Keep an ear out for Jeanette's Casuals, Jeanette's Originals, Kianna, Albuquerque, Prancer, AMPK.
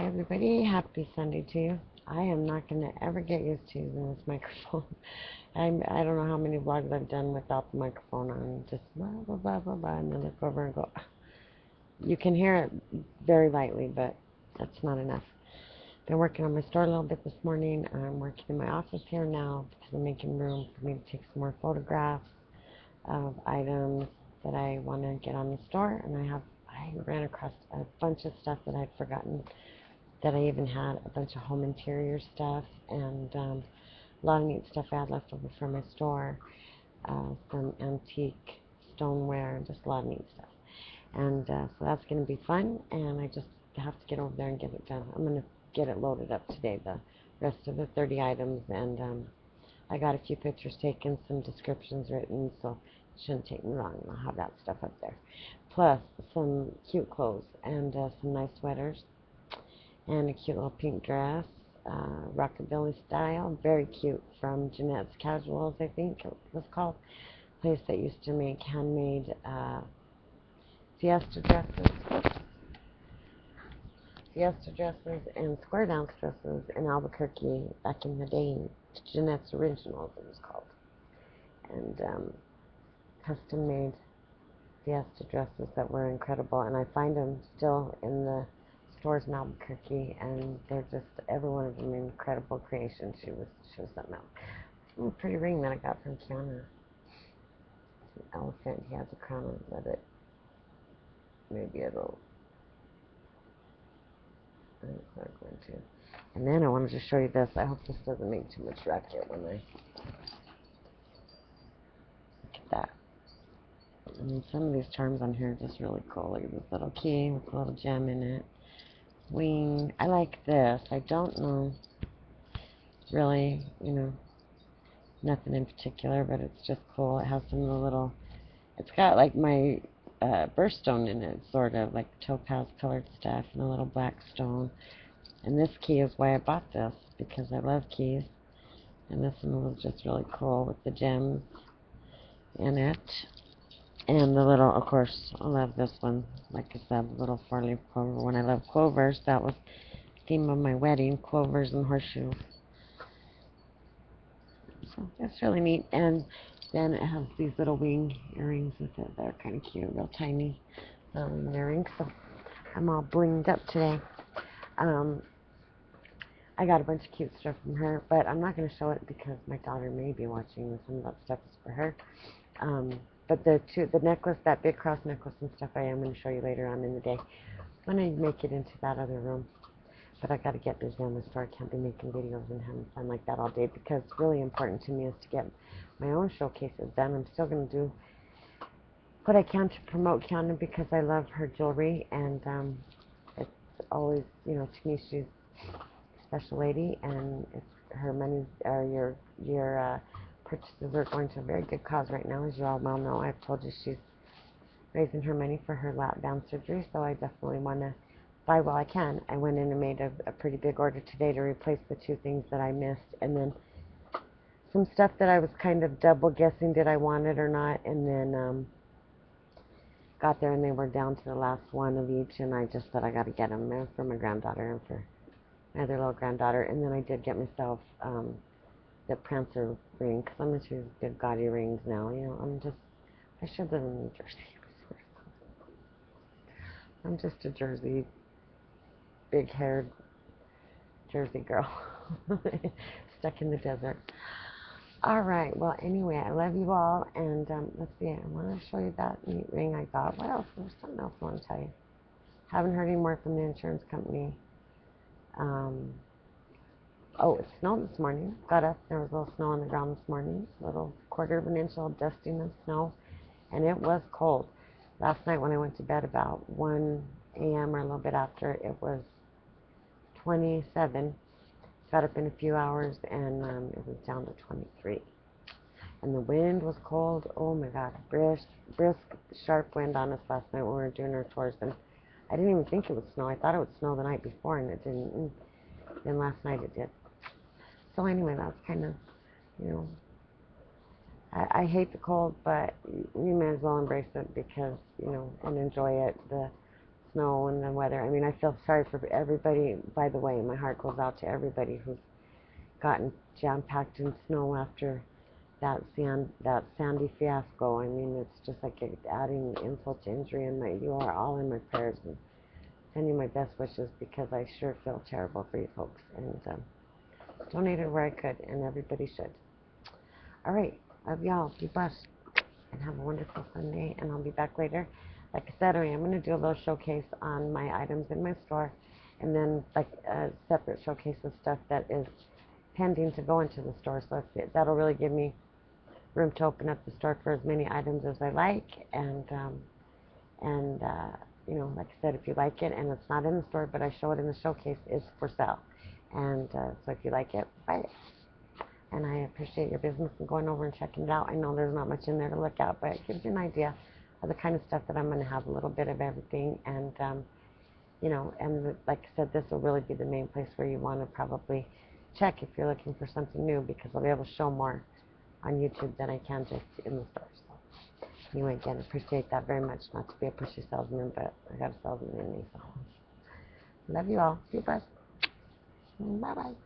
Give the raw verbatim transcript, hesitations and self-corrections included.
Hey everybody, happy Sunday to you. I am not going to ever get used to using this microphone. I'm, I don't know how many vlogs I've done without the microphone on. Just blah, blah, blah, blah, blah, and then look over and go. You can hear it very lightly, but that's not enough. Been working on my store a little bit this morning. I'm working in my office here now because I'm making room for me to take some more photographs of items that I want to get on the store. And I have, I ran across a bunch of stuff that I'd forgotten, that I even had a bunch of home interior stuff and um, a lot of neat stuff I had left over from my store, uh, some antique stoneware and just a lot of neat stuff. And uh, so that's going to be fun, and I just have to get over there and get it done. I'm going to get it loaded up today, the rest of the thirty items, and um, I got a few pictures taken, some descriptions written, so it shouldn't take me long. I'll have that stuff up there. Plus some cute clothes and uh, some nice sweaters. And a cute little pink dress, uh, rockabilly style, very cute, from Jeanette's Casuals, I think it was called. A place that used to make handmade uh, fiesta dresses, fiesta dresses and square dance dresses in Albuquerque back in the day. Jeanette's Originals, it was called. And um, custom-made fiesta dresses that were incredible, and I find them still in the stores in Albuquerque, and they're just, every one of them, incredible creation. She was, she was something else. Ooh, a pretty ring that I got from Kianna. It's an elephant. He has a crown on it. Maybe it'll. I'm not going to. And then I wanted to show you this. I hope this doesn't make too much racket when I. Look at that. I mean, some of these charms on here are just really cool. Look at this little key with a little gem in it. Wing. I like this. I don't know, really, you know, nothing in particular, but it's just cool. It has some of the little, it's got like my uh, birthstone in it, sort of, like topaz colored stuff and a little black stone. And this key is why I bought this, because I love keys. And this one was just really cool with the gems in it. And the little, of course, I love this one. Like I said, little four-leaf clover. When I love clovers, that was the theme of my wedding, clovers and horseshoes. So that's really neat. And then it has these little wing earrings with it. They're kind of cute, real tiny little wing earrings. So I'm all blinged up today. Um, I got a bunch of cute stuff from her, but I'm not going to show it because my daughter may be watching this. Some of that stuff is for her. Um... But the two, the necklace, that big cross necklace and stuff, I am going to show you later on in the day when I make it into that other room. But I got to get busy on the store. I can't be making videos and having fun like that all day, because it's really important to me is to get my own showcases done. I'm still going to do what I can to promote Kianna, because I love her jewelry, and um, it's always, you know, to me she's a special lady, and it's her money, or your your. Uh, purchases are going to a very good cause right now, as you all well know. I've told you she's raising her money for her lap down surgery, so I definitely want to buy while I can. I went in and made a, a pretty big order today to replace the two things that I missed, and then some stuff that I was kind of double guessing did I want it or not, and then um, got there and they were down to the last one of each, and I just said I got to get them. They're for my granddaughter and for my other little granddaughter. And then I did get myself um, the Prancer ring, because I'm into big gaudy rings now, you know. I'm just, I should live in New Jersey, I swear. I'm just a Jersey, big-haired Jersey girl, stuck in the desert. Alright, well, anyway, I love you all, and um, let's see, I want to show you that neat ring I got. What else? There's something else I want to tell you. Haven't heard any more from the insurance company. Um... Oh, it snowed this morning. Got up, there was a little snow on the ground this morning. A little quarter of an inch, all dusting of snow. And it was cold. Last night when I went to bed about one A M or a little bit after, it was twenty-seven. Got up in a few hours and um, it was down to twenty-three. And the wind was cold. Oh my God, brisk, brisk, sharp wind on us last night when we were doing our tours. And I didn't even think it would snow. I thought it would snow the night before, and it didn't. And then last night it did. So anyway, that's kind of, you know, I, I hate the cold, but you may as well embrace it, because, you know, and enjoy it. The snow and the weather. I mean, I feel sorry for everybody, by the way. My heart goes out to everybody who's gotten jam-packed in snow after that sand, that Sandy fiasco. I mean, it's just like adding insult to injury, and my, you are all in my prayers and sending my best wishes, because I sure feel terrible for you folks. And um, donated where I could, and everybody should. All right, love y'all. Be blessed, and have a wonderful Sunday, and I'll be back later. Like I said, I am going to do a little showcase on my items in my store, and then like a separate showcase of stuff that is pending to go into the store. So it, that'll really give me room to open up the store for as many items as I like. And, um, and uh, you know, like I said, if you like it, and it's not in the store, but I show it in the showcase, it's for sale. And uh, so if you like it, buy it. And I appreciate your business and going over and checking it out. I know there's not much in there to look at, but it gives you an idea of the kind of stuff that I'm going to have, a little bit of everything. And, um, you know, and the, like I said, this will really be the main place where you want to probably check if you're looking for something new, because I'll be able to show more on YouTube than I can just in the store. So anyway, again, appreciate that very much. Not to be a pushy salesman, but I got a salesman in me, so love you all. Be blessed. Bye-bye.